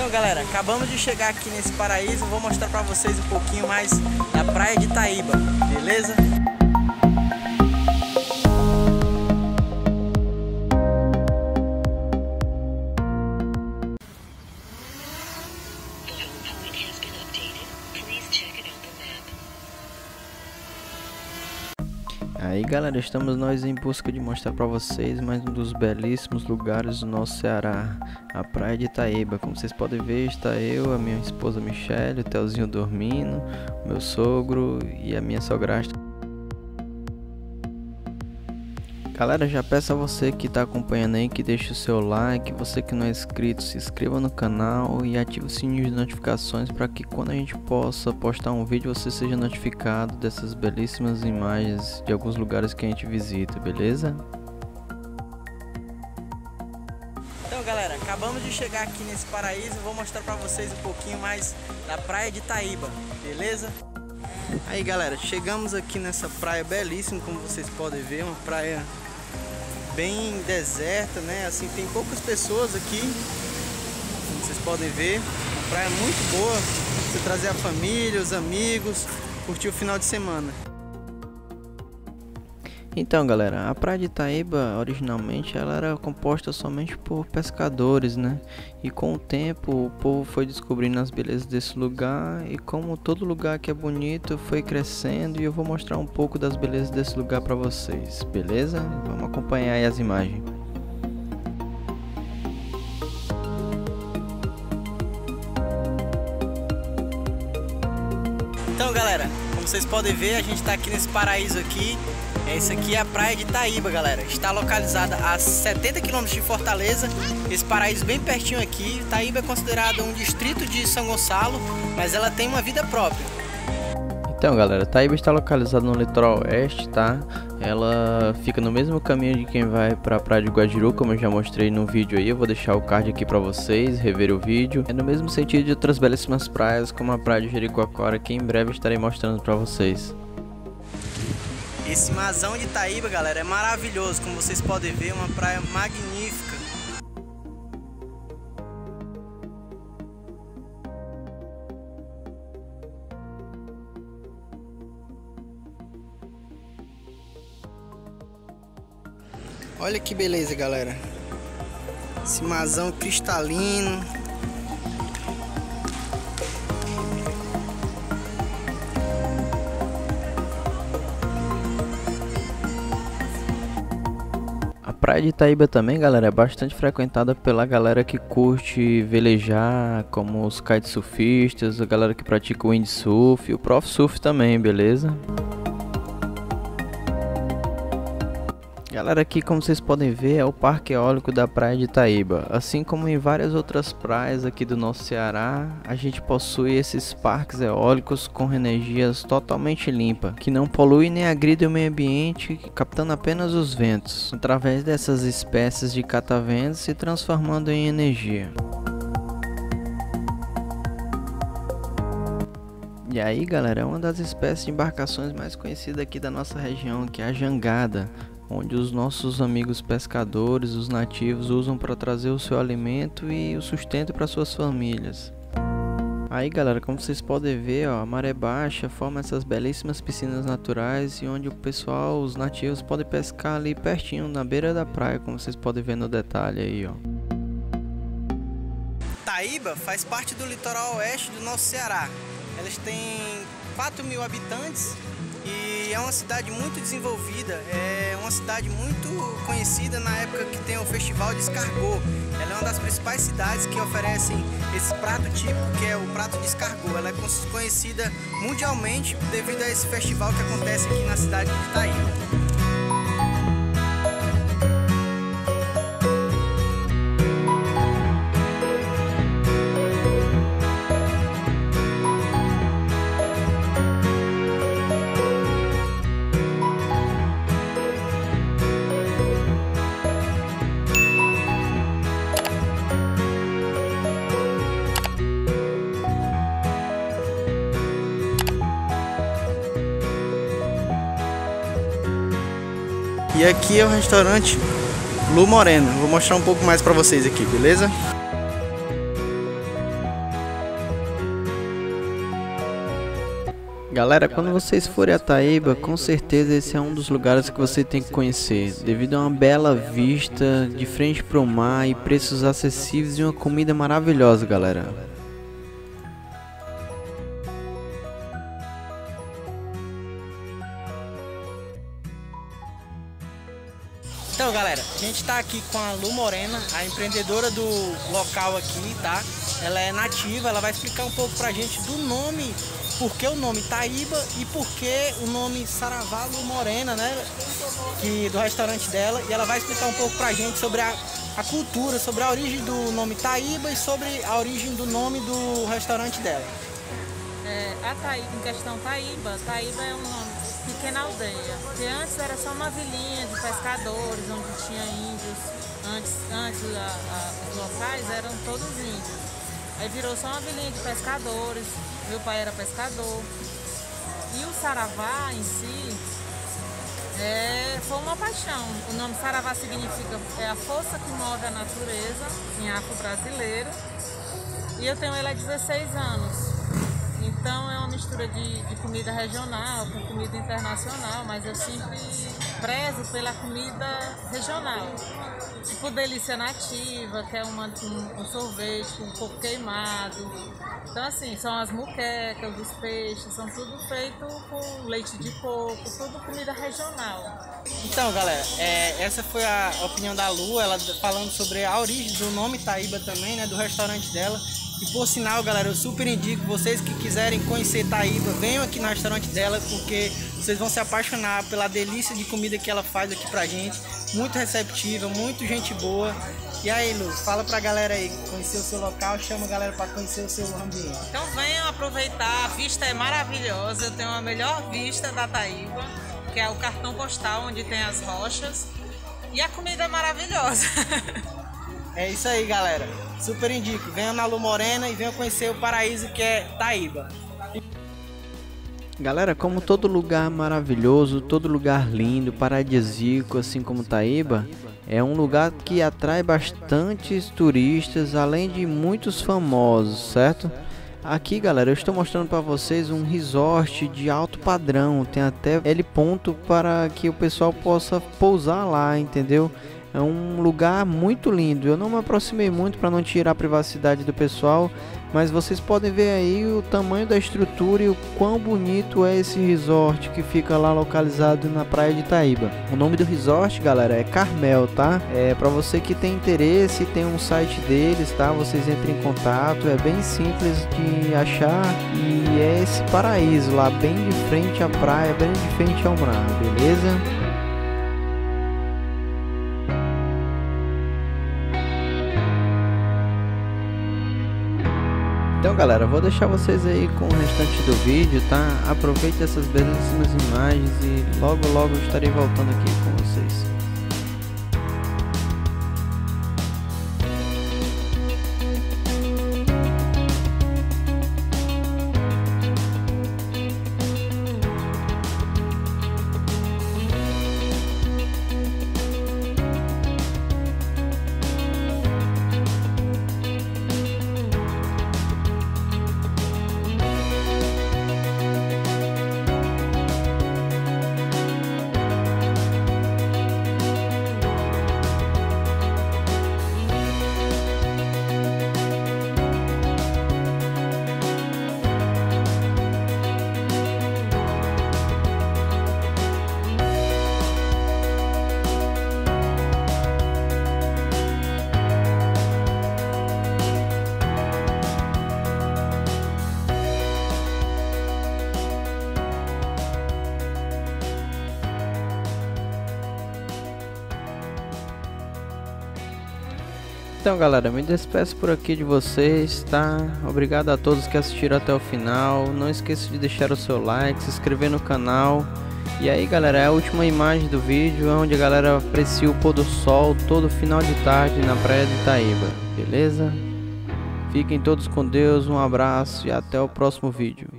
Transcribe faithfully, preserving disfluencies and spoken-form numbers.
Então galera, acabamos de chegar aqui nesse paraíso, vou mostrar pra vocês um pouquinho mais da praia de Taíba, beleza? Aí galera, estamos nós em busca de mostrar para vocês mais um dos belíssimos lugares do nosso Ceará, a praia de Taíba. Como vocês podem ver, está eu, a minha esposa Michelle, o Teozinho dormindo, o meu sogro e a minha sograsta. Galera, já peço a você que está acompanhando aí que deixe o seu like, você que não é inscrito se inscreva no canal e ative o sininho de notificações para que quando a gente possa postar um vídeo você seja notificado dessas belíssimas imagens de alguns lugares que a gente visita, beleza? Então galera, acabamos de chegar aqui nesse paraíso, vou mostrar para vocês um pouquinho mais da praia de Taíba, beleza? Aí galera, chegamos aqui nessa praia belíssima, como vocês podem ver, uma praia bem deserta, né? Assim, tem poucas pessoas aqui, como vocês podem ver. Uma praia muito boa, você trazer a família, os amigos, curtir o final de semana. Então galera, a praia de Taíba originalmente ela era composta somente por pescadores, né? E com o tempo o povo foi descobrindo as belezas desse lugar e como todo lugar que é bonito foi crescendo e eu vou mostrar um pouco das belezas desse lugar para vocês, beleza? Vamos acompanhar aí as imagens. Então galera, como vocês podem ver, a gente está aqui nesse paraíso aqui. Essa aqui é a praia de Taíba, galera. Está localizada a setenta quilômetros de Fortaleza. Esse paraíso bem pertinho aqui. Taíba é considerada um distrito de São Gonçalo, mas ela tem uma vida própria. Então galera, Taíba está localizada no litoral oeste, tá? Ela fica no mesmo caminho de quem vai para a praia de Guajiru, como eu já mostrei no vídeo aí. Eu vou deixar o card aqui para vocês, rever o vídeo. É no mesmo sentido de outras belíssimas praias, como a praia de Jericoacoara, que em breve estarei mostrando para vocês. Esse marzão de Taíba, galera, é maravilhoso, como vocês podem ver, uma praia magnífica. Olha que beleza, galera. Esse marzão cristalino. A praia de Taíba também, galera, é bastante frequentada pela galera que curte velejar, como os kitesurfistas, a galera que pratica o windsurf e o prof surf também, beleza? Galera, aqui como vocês podem ver é o parque eólico da praia de Taíba. Assim como em várias outras praias aqui do nosso Ceará, a gente possui esses parques eólicos com energias totalmente limpa, que não polui nem agride o meio ambiente, captando apenas os ventos, através dessas espécies de cataventos se transformando em energia. E aí galera, é uma das espécies de embarcações mais conhecidas aqui da nossa região, que é a jangada, onde os nossos amigos pescadores, os nativos, usam para trazer o seu alimento e o sustento para suas famílias. Aí galera, como vocês podem ver, ó, a maré baixa forma essas belíssimas piscinas naturais e onde o pessoal, os nativos, podem pescar ali pertinho na beira da praia, como vocês podem ver no detalhe aí, ó. Taíba faz parte do litoral oeste do nosso Ceará. Elas têm quatro mil habitantes. E é uma cidade muito desenvolvida, é uma cidade muito conhecida na época que tem o Festival de Escargot. Ela é uma das principais cidades que oferecem esse prato típico, que é o prato de escargot. Ela é conhecida mundialmente devido a esse festival que acontece aqui na cidade de Taíba. E aqui é o restaurante Lumorena. Vou mostrar um pouco mais pra vocês aqui, beleza? Galera, quando vocês forem a Taíba, com certeza esse é um dos lugares que você tem que conhecer, devido a uma bela vista, de frente para o mar e preços acessíveis e uma comida maravilhosa, galera. Então, galera, a gente tá aqui com a Lumorena, a empreendedora do local aqui, tá? Ela é nativa, ela vai explicar um pouco pra gente do nome, por que o nome Taíba e por que o nome Saravah Lumorena, né, que, do restaurante dela. E ela vai explicar um pouco pra gente sobre a, a cultura, sobre a origem do nome Taíba e sobre a origem do nome do restaurante dela. É, a Taíba, em questão Taíba, Taíba é um nome de pequena aldeia, que antes era só uma vilinha de pescadores, onde tinha índios, antes, antes a, a, os locais eram todos índios. Aí virou só uma vilinha de pescadores, meu pai era pescador. E o Saravá em si é, foi uma paixão. O nome Saravá significa é a força que move a natureza em afro-brasileiro. E eu tenho ele há dezesseis anos. Então é uma mistura de, de comida regional com comida internacional, mas eu sempre prezo pela comida regional. Tipo delícia nativa, que é uma, um, um sorvete com um coco queimado. Então assim, são as muquecas, os peixes, são tudo feito com leite de coco, tudo comida regional. Então galera, é, essa foi a opinião da Lu, ela falando sobre a origem do nome Taíba também, né, do restaurante dela. E por sinal, galera, eu super indico vocês que quiserem conhecer Taíba, venham aqui no restaurante dela, porque vocês vão se apaixonar pela delícia de comida que ela faz aqui pra gente. Muito receptiva, muito gente boa. E aí, Lu, fala pra galera aí, conhecer o seu local, chama a galera pra conhecer o seu ambiente. Então venham aproveitar, a vista é maravilhosa, eu tenho a melhor vista da Taíba, que é o cartão postal onde tem as rochas. E a comida é maravilhosa. É isso aí, galera. Super indico. Venham na Lumorena e venham conhecer o paraíso que é Taíba. Galera, como todo lugar maravilhoso, todo lugar lindo, paradisíaco, assim como Taíba, é um lugar que atrai bastantes turistas, além de muitos famosos, certo? Aqui, galera, eu estou mostrando para vocês um resort de alto padrão. Tem até L ponto para que o pessoal possa pousar lá, entendeu? É um lugar muito lindo. Eu não me aproximei muito para não tirar a privacidade do pessoal, mas vocês podem ver aí o tamanho da estrutura e o quão bonito é esse resort que fica lá localizado na praia de Taíba. O nome do resort, galera, é Carmel, tá? É para você que tem interesse, tem um site deles, tá? Vocês entrem em contato, é bem simples de achar e é esse paraíso lá, bem de frente à praia, bem de frente ao mar, beleza? Então galera, vou deixar vocês aí com o restante do vídeo, tá? Aproveite essas belíssimas imagens e logo logo eu estarei voltando aqui com vocês. Então galera, me despeço por aqui de vocês, tá? Obrigado a todos que assistiram até o final. Não esqueça de deixar o seu like, se inscrever no canal. E aí galera, é a última imagem do vídeo, onde a galera aprecia o pôr do sol todo final de tarde na praia de Taíba, beleza? Fiquem todos com Deus, um abraço e até o próximo vídeo.